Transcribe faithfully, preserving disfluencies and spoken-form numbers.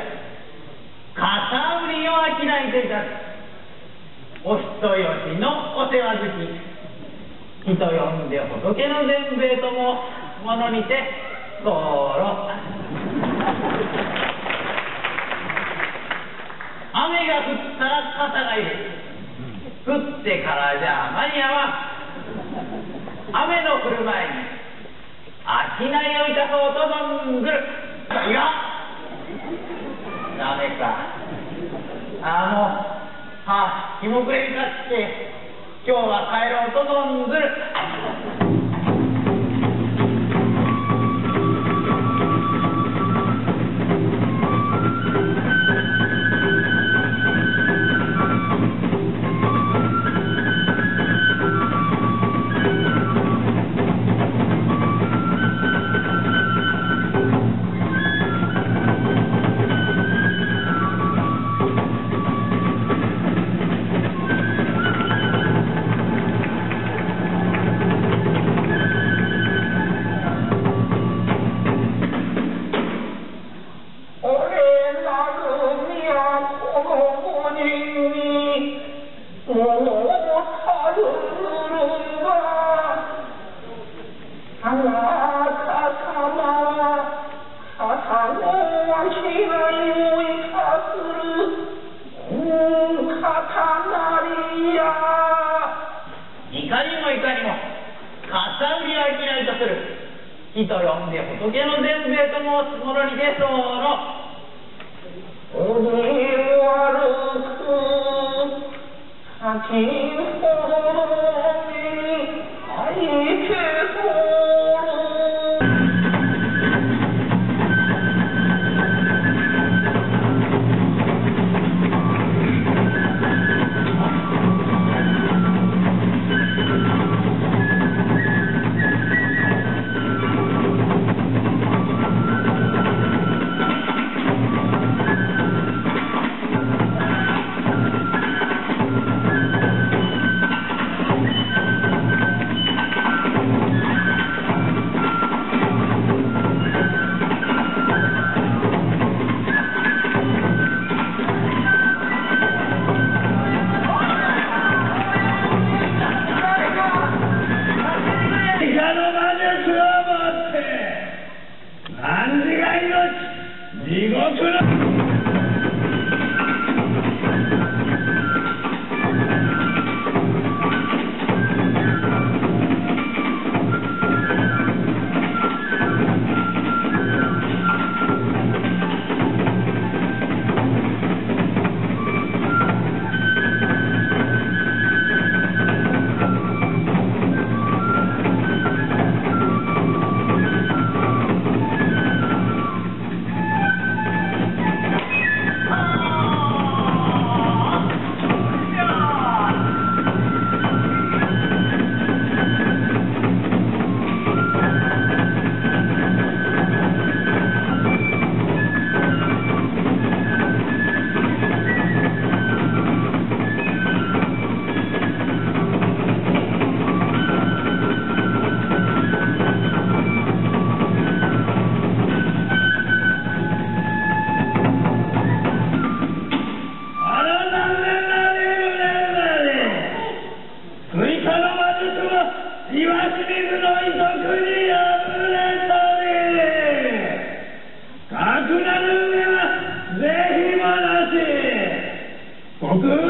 片売りは嫌いでざる。お人よしのお世話好き。人呼んで仏の善兵衛ともものにてごろ。雨が降ったら肩がいる。降ってからじゃ間に合わん。雨の降る前に商いをいたそうとどんぐる。いや、ダメか。あの。ああ、日も暮れにかって今日は帰ろうとどんずる。Good.